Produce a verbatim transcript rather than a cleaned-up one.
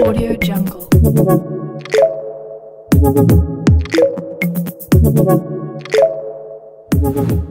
Audio Jungle. Thank you.